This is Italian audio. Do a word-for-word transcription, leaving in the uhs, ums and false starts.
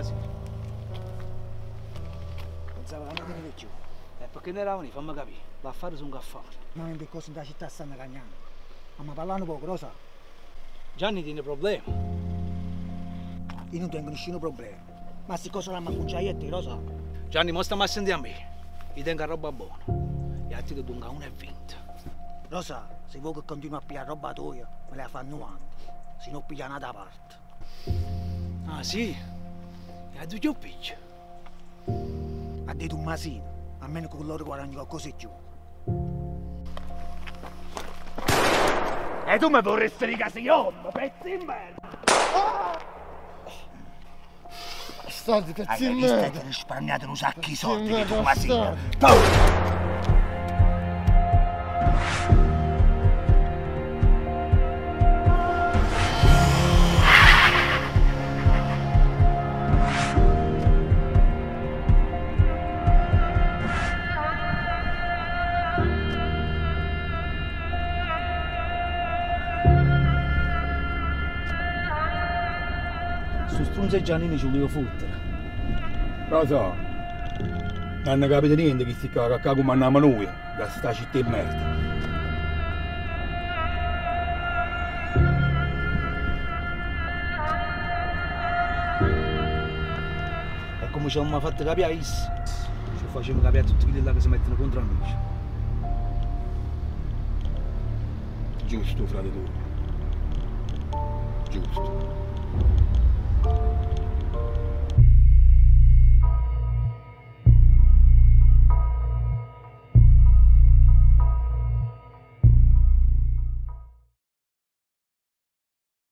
fase. Pensavo che non te ne vecchio. E perché ne eravamo lì, fammi capire. Va a fare su un caffè. Ma non è cose in da città stanno cagnando. Ma parlano poco, lo sa. Gianni tiene problemi. Io non tengo nessuno problema. Ma se cosa la mangiaietti, lo sa. Gianni, mo stiamo a sentire a me. Io tengo roba buona. E a te che dunga uno e venti. Lo sa, se vuoi che continui a pigliare roba tua, me la fanno anche. Se no piglia una da parte. Ah sì? E a due picchi? Ha detto un masino, a meno che loro guadagnino qualcosa di più. E tu mi vorresti ricasi uomo, pezzo in merda! Bastardi, pezzi in merda! Hai visto che risparmiate un sacco di soldi che tu masino? Se Giannini ci volevo fottere. Lo so, non capite niente che si cacca come andiamo noi, da sta città in merda. E come ci abbiamo fatto capire isso, ci facciamo capire a tutti quelli là che si mettono contro noi. Giusto, frate tuo. Giusto.